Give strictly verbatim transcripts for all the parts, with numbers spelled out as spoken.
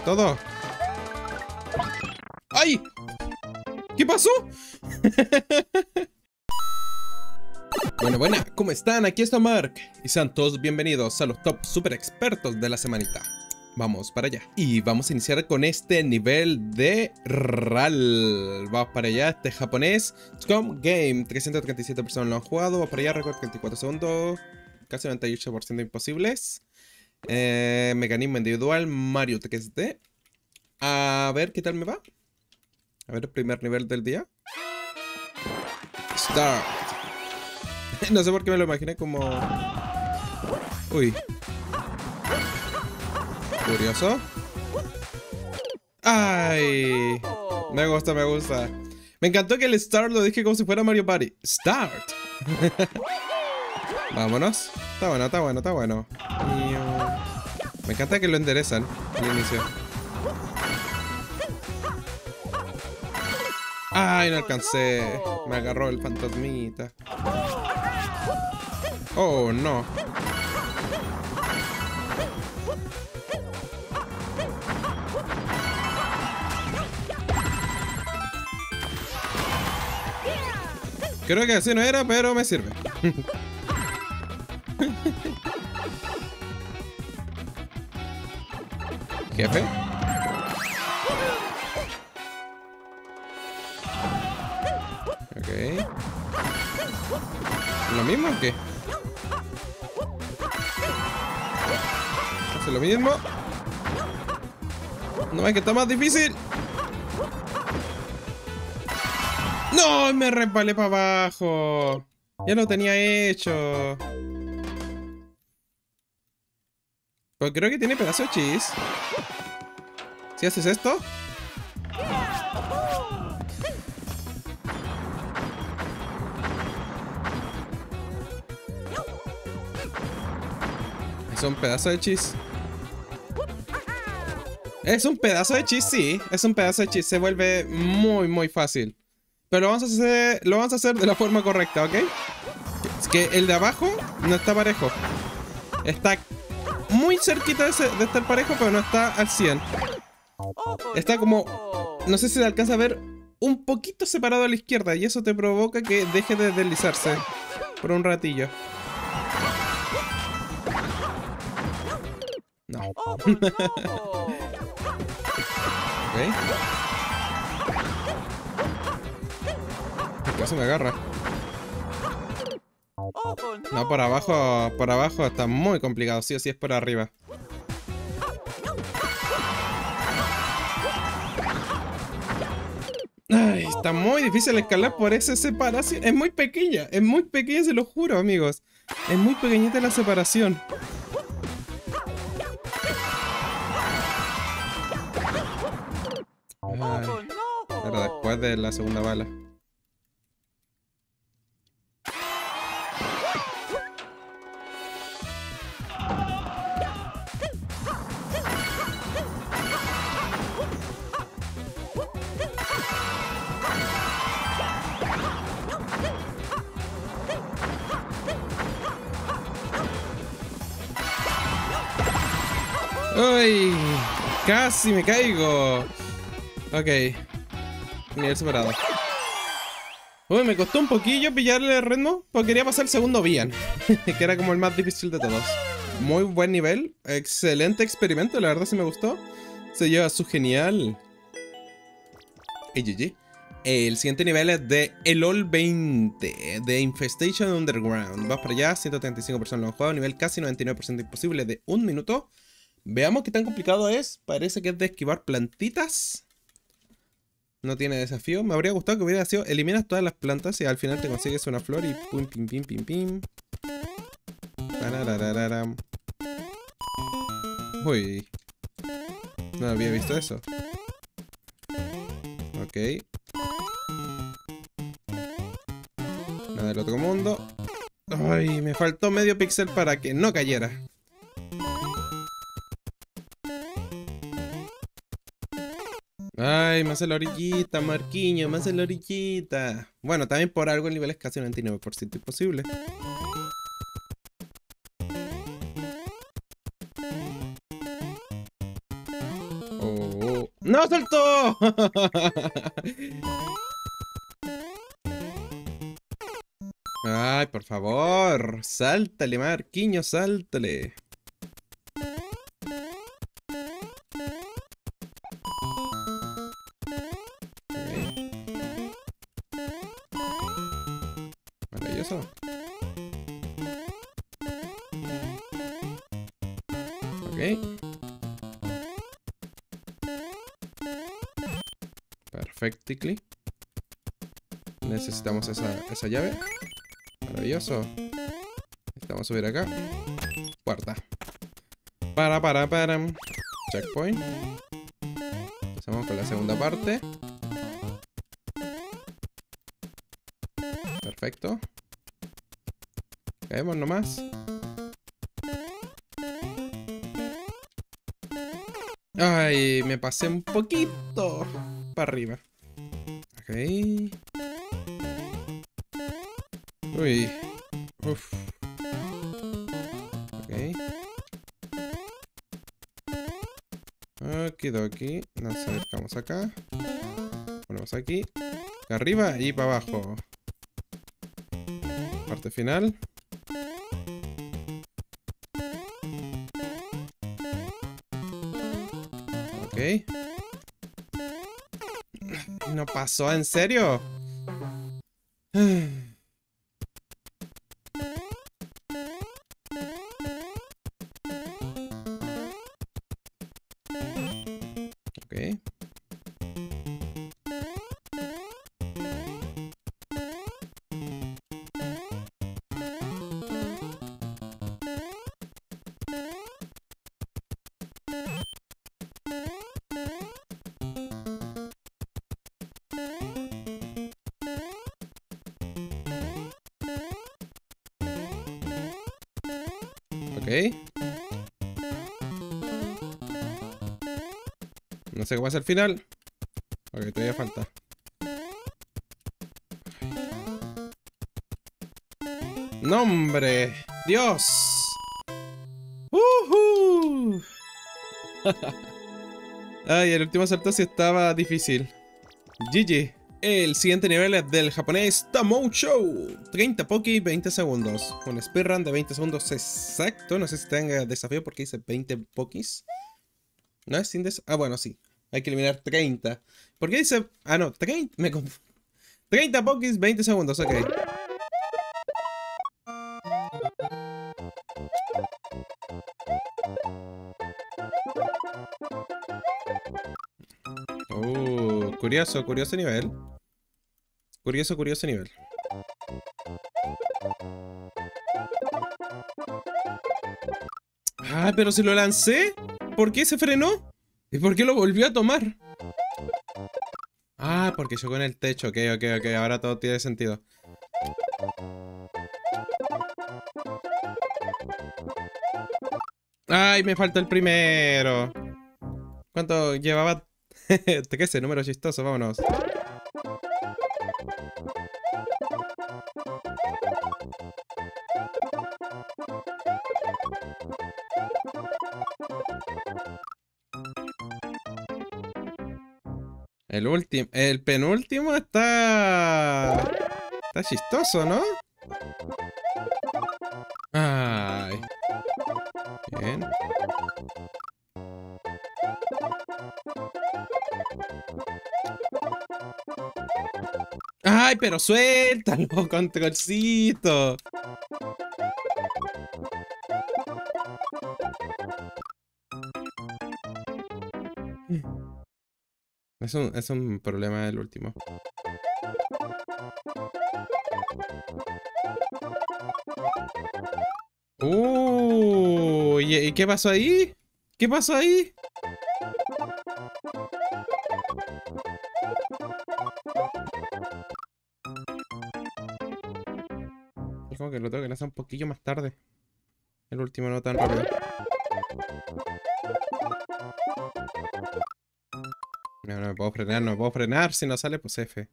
con todo. ¡Ay! ¿Qué pasó? Bueno, buena, ¿cómo están? Aquí está Mark. Y sean todos bienvenidos a los top super expertos de la semanita. Vamos para allá. Y vamos a iniciar con este nivel de R A L. Vamos para allá, este japonés. Scum Game. trescientas treinta y siete personas lo han jugado. Vamos para allá, récord treinta y cuatro segundos. Casi noventa y ocho por ciento imposibles. Eh, mecanismo individual, Mario tres D. A ver qué tal me va. A ver el primer nivel del día. Start. No sé por qué me lo imaginé como... Uy. Curioso. ¡Ay! Me gusta, me gusta. Me encantó que el Start lo dije como si fuera Mario Party. ¡Start! Vámonos. Está bueno, está bueno, está bueno. Y, uh, me encanta que lo enderezan al inicio. ¡Ay, no alcancé! Me agarró el fantasmita. ¡Oh, no! Creo que así no era, pero me sirve. Jefe. Ok. ¿Lo mismo o qué? Hace lo mismo. No ves que está más difícil. ¡No! Me resbalé para abajo. Ya lo tenía hecho. Pues creo que tiene pedazo de cheese. Si haces esto. Es un pedazo de cheese. Es un pedazo de cheese, sí. Es un pedazo de cheese. Se vuelve muy, muy fácil. Pero vamos a hacer, lo vamos a hacer de la forma correcta, ¿ok? Es que el de abajo no está parejo. Está... muy cerquita de, ser, de estar parejo, pero no está al cien. Está como... no sé si se alcanza a ver un poquito separado a la izquierda. Y eso te provoca que deje de deslizarse por un ratillo. No. Ok. Casi me agarra. No, por abajo, por abajo está muy complicado, sí o sí es por arriba. Ay, está muy difícil escalar por esa separación. Es muy pequeña, es muy pequeña, se lo juro, amigos. Es muy pequeñita la separación. Ay, pero después de la segunda bala. ¡Uy! ¡Casi me caigo! Ok. Nivel separado. Uy, me costó un poquillo pillarle el ritmo, porque quería pasar el segundo bien. Que era como el más difícil de todos. Muy buen nivel. Excelente experimento, la verdad sí me gustó. Se lleva su genial. Y G G. El siguiente nivel es de el All veinte, de Infestation Underground. Vas para allá, ciento treinta y cinco personas lo han jugado. Nivel casi noventa y nueve por ciento imposible de un minuto. Veamos qué tan complicado es. Parece que es de esquivar plantitas. No tiene desafío. Me habría gustado que hubiera sido eliminas todas las plantas y al final te consigues una flor y pum, pim, pim, pim, pim. Uy. No había visto eso. Ok. Nada del otro mundo. Ay, me faltó medio píxel para que no cayera. Ay, más en la orillita, Marquiño, más en la orillita. Bueno, también por algo el nivel es casi noventa y nueve por ciento imposible. ¡No saltó! Ay, por favor. Sáltale, Marquiño, sáltale. Maravilloso. Ok. Perfectly. Necesitamos esa, esa llave. Maravilloso. Necesitamos subir acá. Puerta. Para, para, para. Checkpoint. Empezamos con la segunda parte. Perfecto. Caemos nomás. Ay, me pasé un poquito para arriba. Ok. Uy. Uf. Ok. Okidoki. Nos acercamos acá. Ponemos aquí. Arriba y para abajo. Parte final. Ok. No pasó, ¿en serio? Okay. No sé cómo es el final. Ok, todavía falta. ¡Nombre! ¡Dios! ¡Uhú! Ay, el último salto sí estaba difícil. G G. El siguiente nivel es del japonés TAMOCHO. treinta Poki, veinte segundos. Un speedrun de veinte segundos exacto. No sé si tenga desafío porque dice veinte Pokis. ¿No es sin desafío? Ah, bueno, sí. Hay que eliminar treinta. ¿Por qué dice? Ah, no, treinta. Me confundo. treinta Pokis, veinte segundos. Ok. Uh, curioso, curioso nivel. Curioso, curioso nivel. Ah, pero si lo lancé. ¿Por qué se frenó? ¿Y por qué lo volvió a tomar? Ah, porque llegó en el techo. Ok, ok, ok. Ahora todo tiene sentido. ¡Ay, me faltó el primero! ¿Cuánto llevaba? ¿Qué es ese número chistoso? Vámonos. El último, el penúltimo está... Está chistoso, ¿no? Ay. Bien. Ay, pero suéltalo, controlcito. Es un, es un problema el último. Uh, ¿y, ¿y qué pasó ahí? ¿Qué pasó ahí? Es como que lo tengo que lanzar un poquillo más tarde. El último no tan rápido. No, no me puedo frenar, no me puedo frenar. Si no sale, pues F.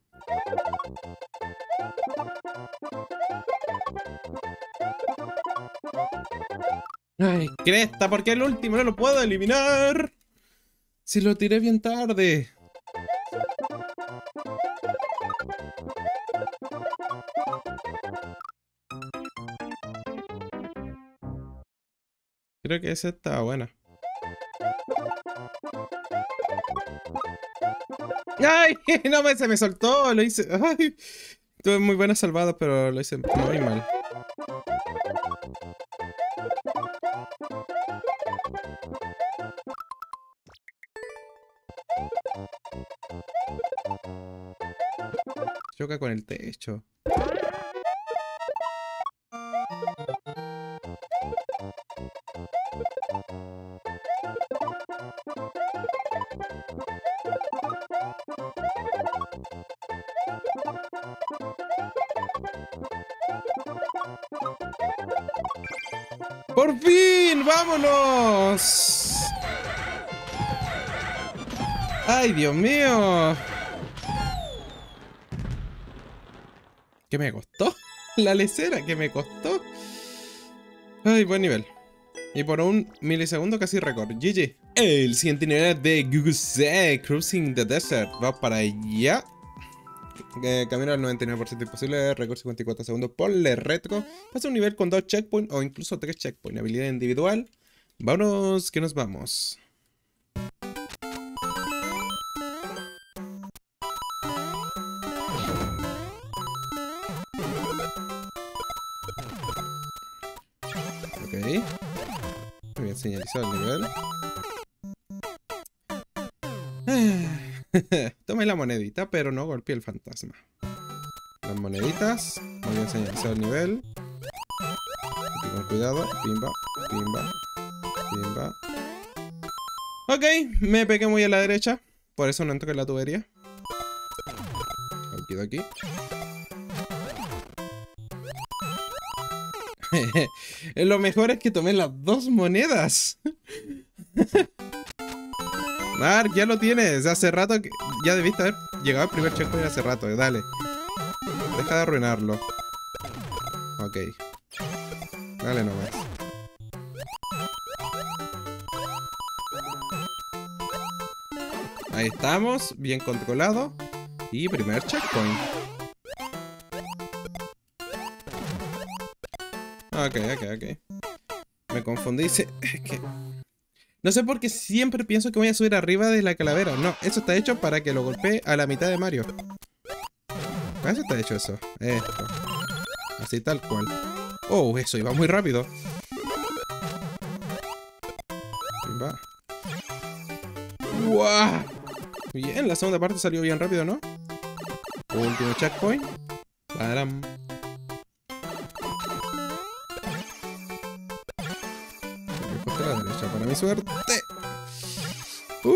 Ay, cresta, porque el último no lo puedo eliminar. Si lo tiré bien tarde. Creo que esa está buena. ¡Ay! No, me, se me soltó. Lo hice. ¡Ay! Tuve muy buenas salvadas, pero lo hice muy mal. Choca con el techo. ¡Por fin! ¡Vámonos! ¡Ay, Dios mío! ¿Qué me costó? La lecera, ¿qué me costó? ¡Ay, buen nivel! Y por un milisegundo casi récord. G G. El siguiente nivel de Gugusei, Cruising the Desert. Va para allá. Eh, camino al noventa y nueve por ciento imposible, récord cincuenta y cuatro segundos por el retro. Pasa un nivel con dos checkpoints o incluso tres checkpoints. Habilidad individual. Vámonos, que nos vamos. Ok. Muy bien señalizado el nivel. Tomé la monedita, pero no golpeé el fantasma. Las moneditas. Voy a señalizar el nivel. Aquí con cuidado. Pimba, pimba, pimba. Ok, me pegué muy a la derecha. Por eso no entré en la tubería. Lo quito aquí. Lo mejor es que tomé las dos monedas. Mark, ya lo tienes, hace rato que... Ya debiste haber llegado al primer checkpoint hace rato, dale. Deja de arruinarlo. Ok. Dale nomás. Ahí estamos, bien controlado. Y primer checkpoint. Ok, ok, ok. Me confundí, se... es que... No sé por qué siempre pienso que voy a subir arriba de la calavera. No, eso está hecho para que lo golpee a la mitad de Mario. Para eso está hecho eso. Esto. Así tal cual. Oh, eso iba muy rápido. Va. ¡Guau! Bien, la segunda parte salió bien rápido, ¿no? Último checkpoint. Param. Para mi suerte. Uh.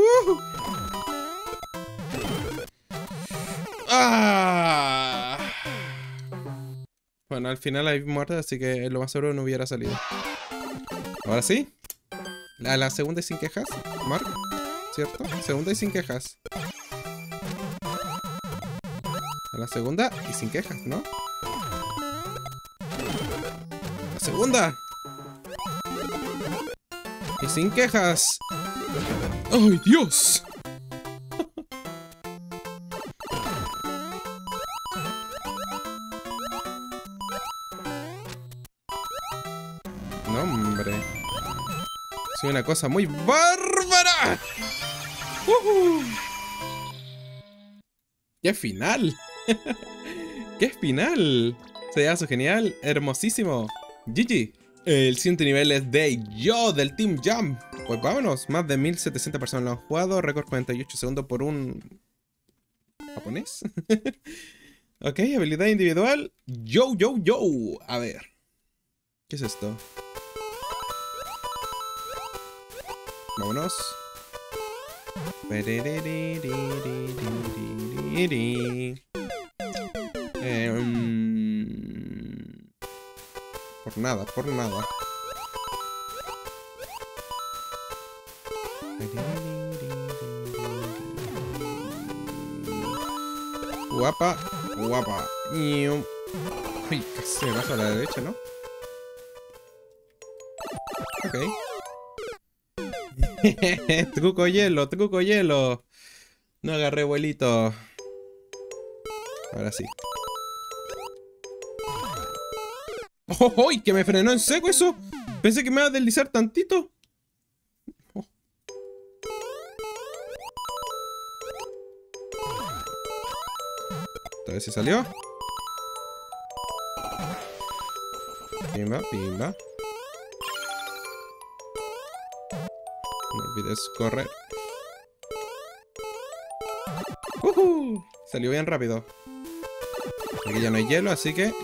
Ah. Bueno, al final hay muertes, así que lo más seguro no hubiera salido. Ahora sí. A la segunda y sin quejas, Mark. ¿Cierto? Segunda y sin quejas. A la segunda y sin quejas, ¿no? ¡La segunda! Y sin quejas. ¡Ay, Dios! No, hombre. Soy una cosa muy bárbara. ¡Uh-huh! ¡Qué final! ¡Qué final! Se hace genial, hermosísimo. G G. El siguiente nivel es de yo, del Team Jump. Pues vámonos, más de mil setecientas personas lo han jugado. Récord cuarenta y ocho segundos por un... ¿japonés? Ok, habilidad individual. Yo, yo, yo. A ver. ¿Qué es esto? Vámonos. Eh, um... Por nada, por nada. Guapa, guapa. Uy, casi me paso a la derecha, ¿no? Ok. Truco hielo, truco hielo. No agarré vuelito. Ahora sí. ¡Oh, oh! ¡Que me frenó en seco eso! Pensé que me iba a deslizar tantito. Oh. Esta vez se salió. Pimba, pimba. No olvides correr. ¡Uhú! Salió bien rápido. Aquí ya no hay hielo, así que...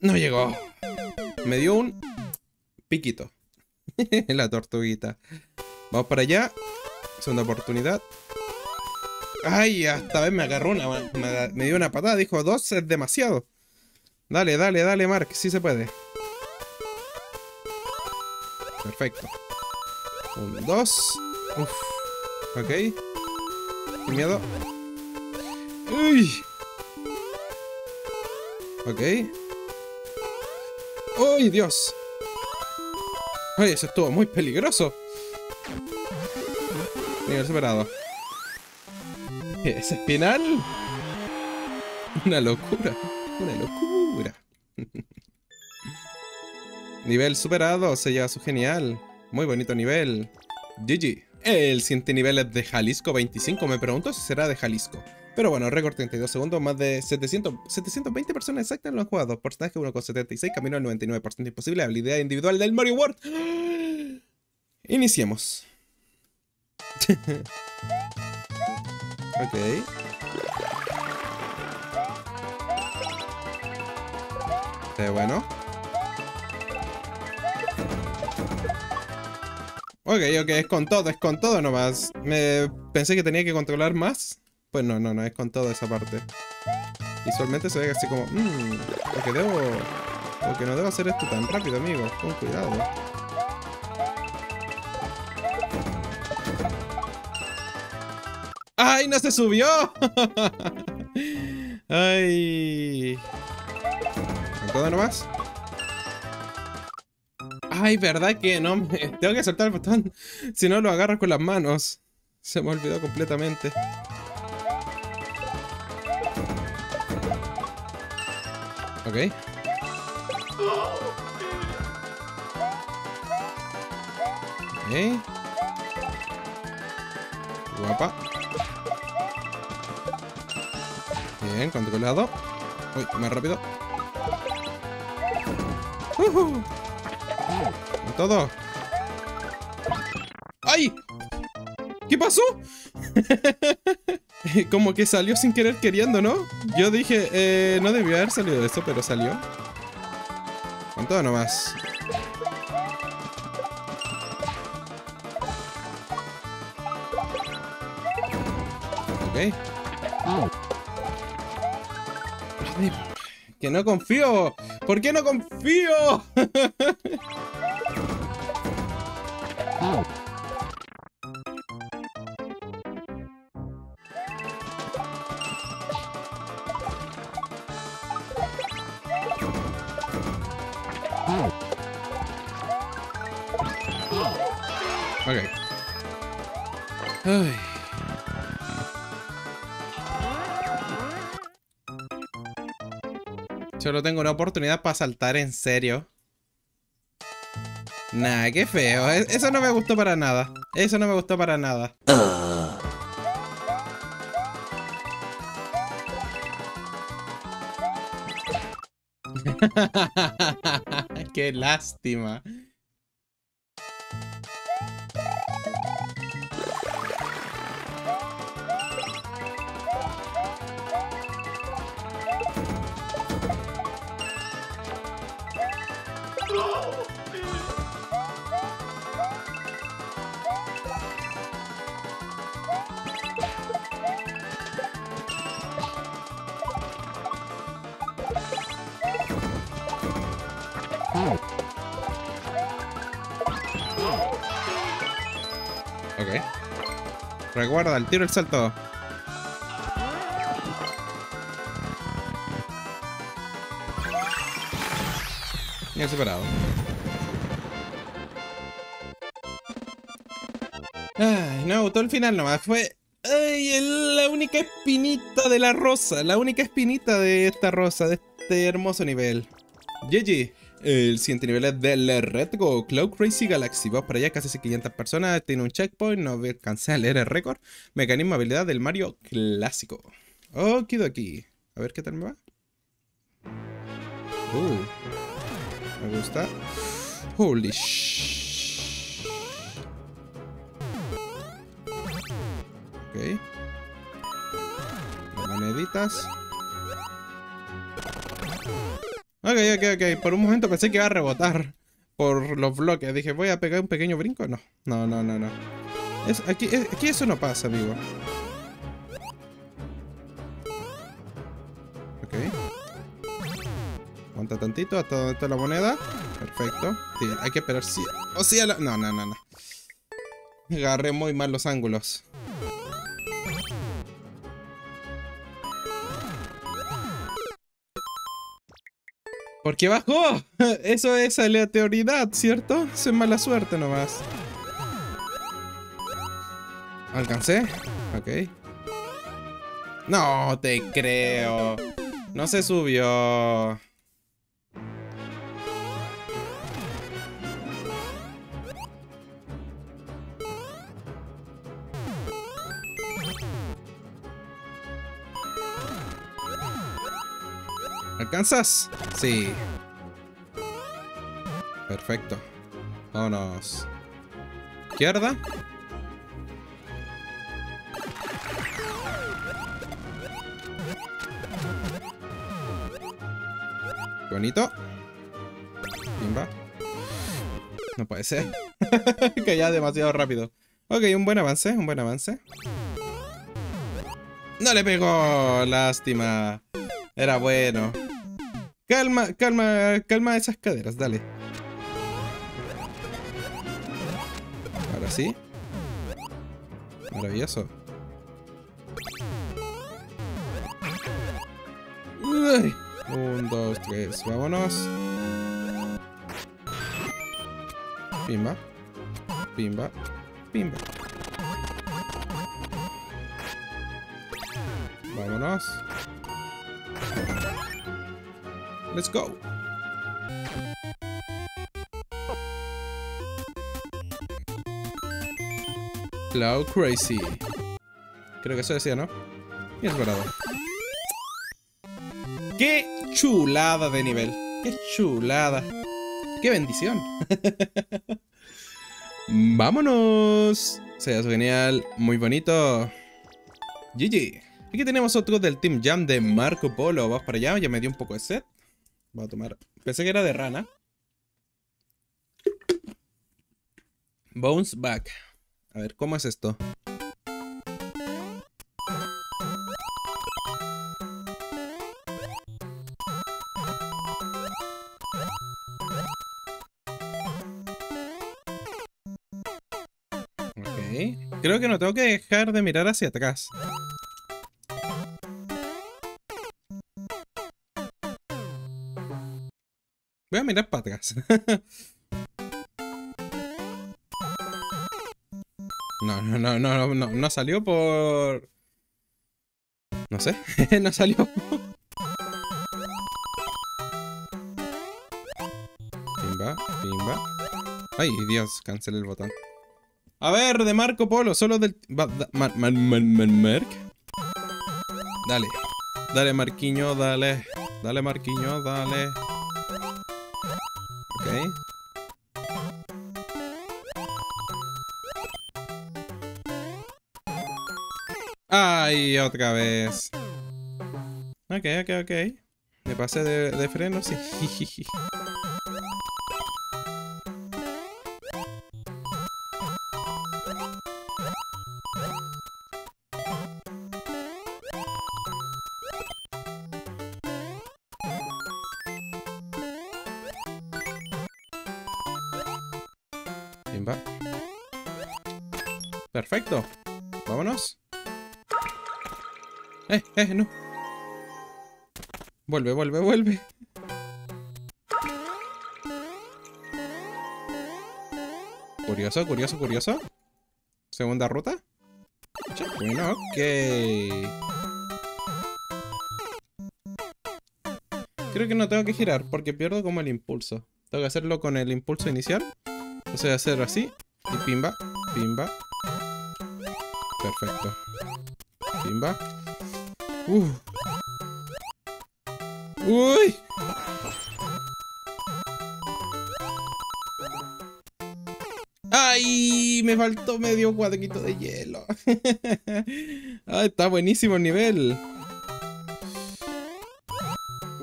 ¡no llegó! Me dio un piquito. La tortuguita. Vamos para allá. Segunda oportunidad. ¡Ay! Esta vez me agarró una... Me, me dio una patada. Dijo, dos es demasiado. Dale, dale, dale, Mark. Sí se puede. Perfecto. Un, dos. Uf. Ok. Sin miedo. ¡Uy! Ok. ¡Ay, Dios! ¡Ay, eso estuvo muy peligroso! Nivel superado. ¿Ese espinal? Una locura. Una locura. Nivel superado. Se lleva su genial. Muy bonito nivel. G G. El siguiente nivel es de Jalisco veinticinco. Me pregunto si será de Jalisco. Pero bueno, récord treinta y dos segundos, más de setecientos, setecientos veinte personas exactas lo han jugado. Porcentaje uno coma setenta y seis, camino al noventa y nueve por ciento imposible, habilidad individual del Mario World. Iniciemos. Ok. Qué bueno. Ok, ok, es con todo, es con todo nomás. Me pensé que tenía que controlar más. Pues no, no, no, es con toda esa parte. Visualmente se ve así como... Mmm, lo que debo... Lo que no debo hacer esto tan rápido, amigo. Con cuidado. ¡Ay, no se subió! ¡Ay! ¿Con todo nomás? ¡Ay, verdad que no! Me... Tengo que soltar el botón. Si no, lo agarro con las manos. Se me olvidó completamente. Ok. Ok. Guapa. Bien, controlado. Uy, más rápido. Uh-huh. Todo. ¡Ay! ¿Qué pasó? Como que salió sin querer queriendo, ¿no? Yo dije, eh, no debió haber salido eso, pero salió. Con todo nomás. Ok. Oh. Que no confío. ¿Por qué no confío? Oh. Ok. Ay. Solo tengo una oportunidad para saltar en serio. Nah, qué feo. Eso no me gustó para nada. Eso no me gustó para nada. Uh. Qué lástima. Guarda, el tiro, el salto. Bien separado. Ay, no, todo el final nomás. Fue ay, la única espinita de la rosa. La única espinita de esta rosa, de este hermoso nivel. G G. El siguiente nivel es del Red Go, Cloud Crazy Galaxy. Vamos para allá, casi quinientas personas. Tiene un checkpoint, no alcancé a leer el récord. Mecanismo habilidad del Mario clásico. Oh, quedo aquí. A ver qué tal me va. Uh, me gusta. Holy sh. Ok. Las moneditas. Ok, ok, ok. Por un momento pensé que iba a rebotar por los bloques. Dije, voy a pegar un pequeño brinco. No, no, no, no, no. Es, aquí, es, aquí eso no pasa, amigo. Ok. Aguanta tantito hasta donde está la moneda. Perfecto. Sí, hay que esperar si... O si a la... No, no, no, no. Agarré muy mal los ángulos. Porque bajó. Eso es aleatoriedad, ¿cierto? Eso es mala suerte nomás. ¿Alcancé? Ok. No te creo. No se subió. ¿Alcanzas? Sí. Perfecto. Vámonos. Izquierda. Qué bonito. Timba. No puede ser. Que ya demasiado rápido. Ok, un buen avance, un buen avance. ¡No le pegó! Lástima. Era bueno. Calma, calma, calma esas caderas, dale. Ahora sí. Maravilloso. Uy. Un, dos, tres, vámonos. Pimba. Pimba. Pimba. Vámonos. Let's go. Cloud Crazy. Creo que eso decía, ¿no? Y es verdad. ¡Qué chulada de nivel! ¡Qué chulada! ¡Qué bendición! ¡Vámonos! O sea, es genial. Muy bonito. G G. Aquí tenemos otro del Team Jam de Marco Polo. Vas para allá. Ya me dio un poco de sed. Voy a tomar... Pensé que era de rana. Bounce Back. A ver, ¿cómo es esto? Ok. Creo que no tengo que dejar de mirar hacia atrás. Voy a mirar para atrás. No, no, no, no, no, no salió por... No sé, no salió. Pimba, pimba. Ay, Dios, cancelé el botón. A ver, de Marco Polo, solo del... Mar, mar, mar, mar, Merc. Dale, dale Marquiño, dale. Dale Marquiño, dale. Ay, otra vez. Ok, ok, ok. Me pasé de, de frenos y... Perfecto. Vámonos. Eh, eh, no. Vuelve, vuelve, vuelve. Curioso, curioso, curioso. Segunda ruta. Checkpoint, ok. Creo que no tengo que girar porque pierdo como el impulso. Tengo que hacerlo con el impulso inicial. O sea, hacer así. Y pimba, pimba. Perfecto. Pimba. Uf. Uy. ¡Ay! Me faltó medio cuadrito de hielo. Ah, está buenísimo el nivel.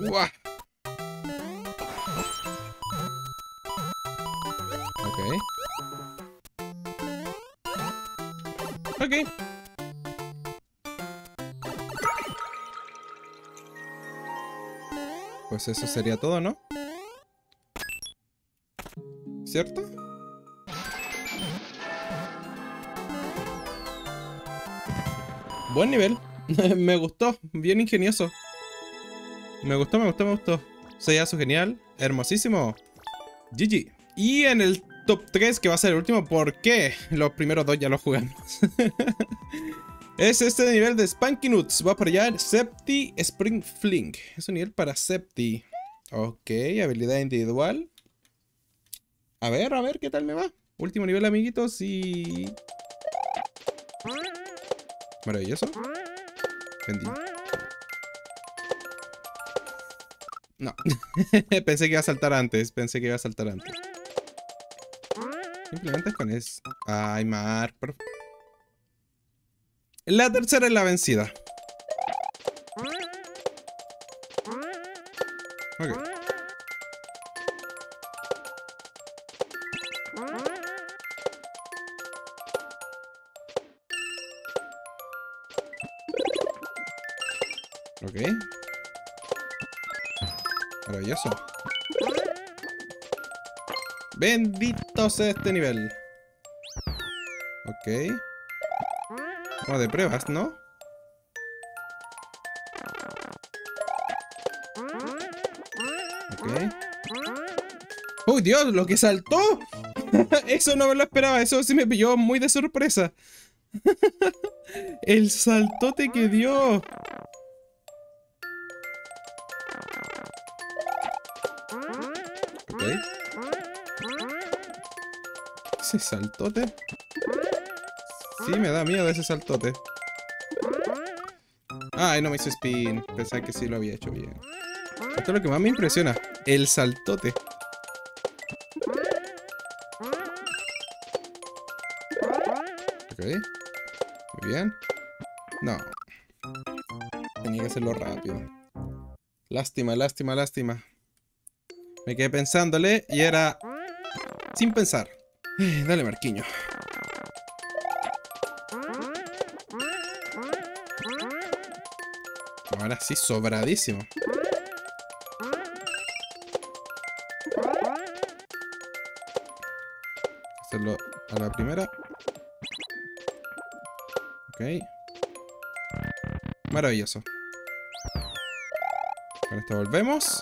Uah. Ok. Ok. Pues eso sería todo, ¿no? ¿Cierto? Buen nivel. Me gustó. Bien ingenioso. Me gustó, me gustó, me gustó. Sellazo genial. Hermosísimo. G G. Y en el top tres, que va a ser el último, porque los primeros dos ya los jugamos. Es este nivel de Spanky Nuts. Va por allá. Septi Spring Flink. Es un nivel para Septi. Ok, habilidad individual. A ver, a ver qué tal me va. Último nivel, amiguitos. Y... maravilloso. Vendí. No. Pensé que iba a saltar antes. Pensé que iba a saltar antes. Simplemente con eso. Ay, Mar. La tercera es la vencida. Ok. Ok. Maravilloso. Bendito sea este nivel. Ok. Como de pruebas, ¿no? Ok. ¡Oh, Dios! ¡Lo que saltó! Eso no me lo esperaba. Eso sí me pilló muy de sorpresa. El saltote que dio. Ese saltote. Sí, me da miedo ese saltote. Ay, no me hizo spin. Pensaba que sí lo había hecho bien. Esto es lo que más me impresiona. El saltote. Ok. Muy bien. No. Tenía que hacerlo rápido. Lástima, lástima, lástima. Me quedé pensándole y era... sin pensar. Dale, Marquiño. Ahora sí, sobradísimo. Hacerlo a la primera. Ok. Maravilloso. Con esto volvemos.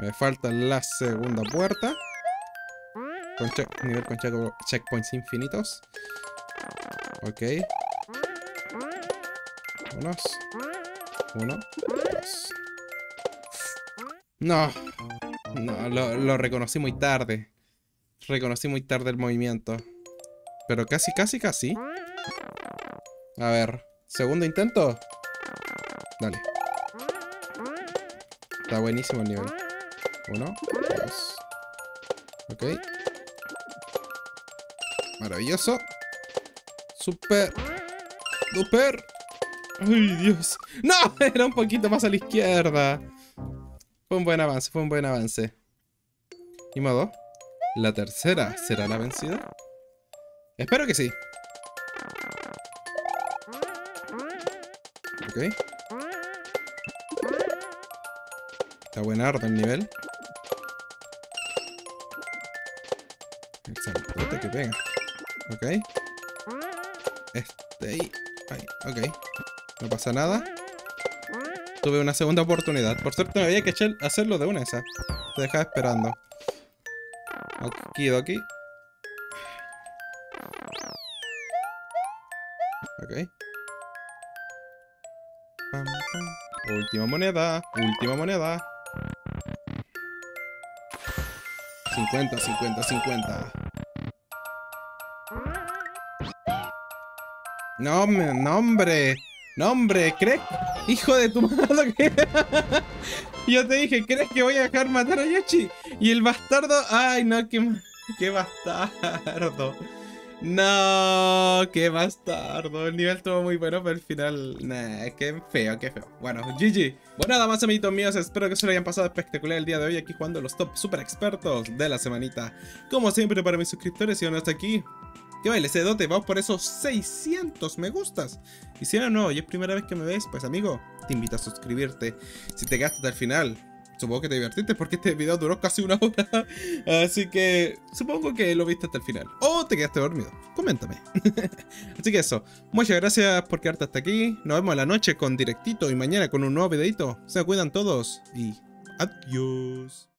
Me falta la segunda puerta. Con check, nivel con check, checkpoints infinitos. Ok. Unos. Uno. Dos. No. No, lo, lo reconocí muy tarde. Reconocí muy tarde el movimiento. Pero casi, casi, casi. A ver. Segundo intento. Dale. Está buenísimo el nivel. Uno. Dos. Ok. Maravilloso. Super. Super. ¡Ay, Dios! ¡No! Era un poquito más a la izquierda. Fue un buen avance, fue un buen avance. Y modo. La tercera será la vencida. Espero que sí. Ok. Está buen harto el nivel. El saltote que pega. Ok. Este ahí. Ahí. Ok. No pasa nada. Tuve una segunda oportunidad. Por suerte me había que hacerlo de una esa. Te dejaba esperando. Aquí, aquí. Ok. Pam, pam. Última moneda. Última moneda. cincuenta, cincuenta, cincuenta. No, no, hombre. No, hombre. ¿Crees? Hijo de tu madre. Yo te dije, ¿crees que voy a dejar matar a Yoshi? Y el bastardo... Ay, no, qué, qué bastardo. No, qué bastardo. El nivel estuvo muy bueno, pero al final... Nah, qué feo, qué feo. Bueno, G G. Bueno, nada más, amiguitos míos. Espero que se lo hayan pasado espectacular el día de hoy aquí jugando los top super expertos de la semanita. Como siempre, para mis suscriptores, si aún no está aquí... Que baile ese dote, vamos por esos seiscientos me gustas. Y si no, no, y es primera vez que me ves, pues amigo, te invito a suscribirte. Si te quedaste hasta el final, supongo que te divertiste porque este video duró casi una hora. Así que supongo que lo viste hasta el final. O te quedaste dormido, coméntame. Así que eso, muchas gracias por quedarte hasta aquí. Nos vemos en la noche con directito y mañana con un nuevo videito. Se cuidan todos y adiós.